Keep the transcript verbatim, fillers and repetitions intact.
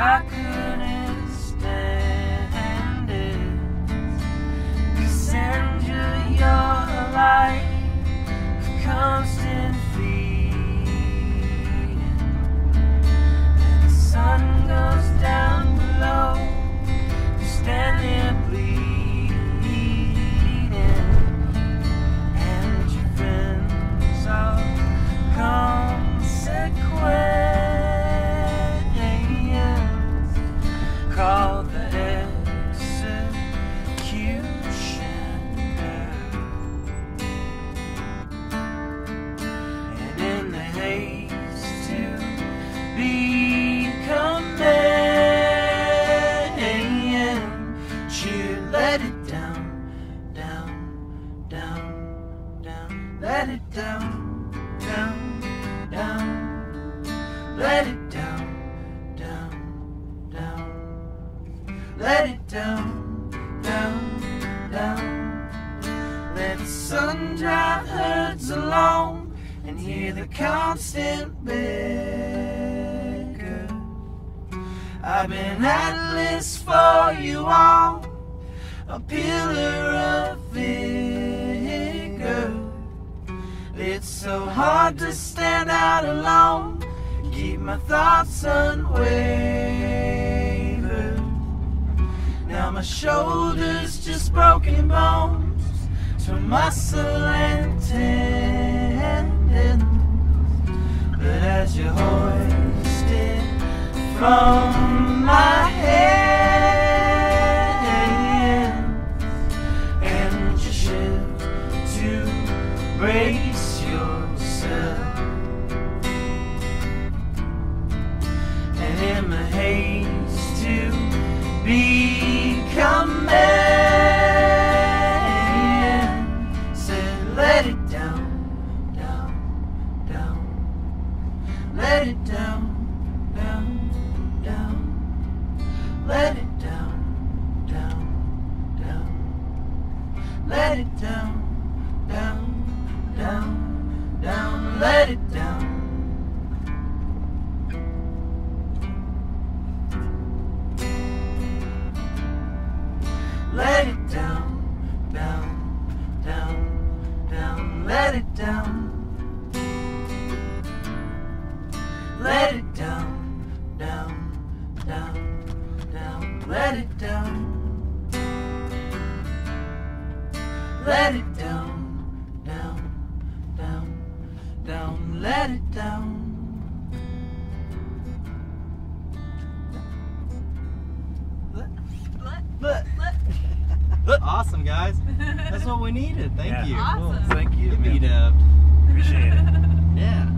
I couldn't stand it. Cassandra, you're a light of constant feeding, and the sun goes down below, you stand there bleeding, and your friends are consequent. Call the executioner, and in the haste to become man, you let it down, down, down, down. Let it down, down, down. Let it down. Let it down, down, down. Let the sun drive herds along and hear the constant beggar. I've been atlas for you all, a pillar of vigor. It's so hard to stand out alone, keep my thoughts unaware. Now my shoulders just broken bones, to muscle and tendons. But as you hoist it from my hands, and you shift to brace yourself, and in my haste to be. Come man, said let it down, down, down. Let it down, down, down. Let it down, down, down. Let it down, down, down, down. Let it down. Let it down, down, down, down. Let it down. Let it down, down, down, down. Let it down. Let it down, down, down, down. Let it down. Let, let. Awesome, guys. That's what we needed. Thank yeah. you. Awesome. Cool. Thank you. Give me a dub. Appreciate it. Yeah.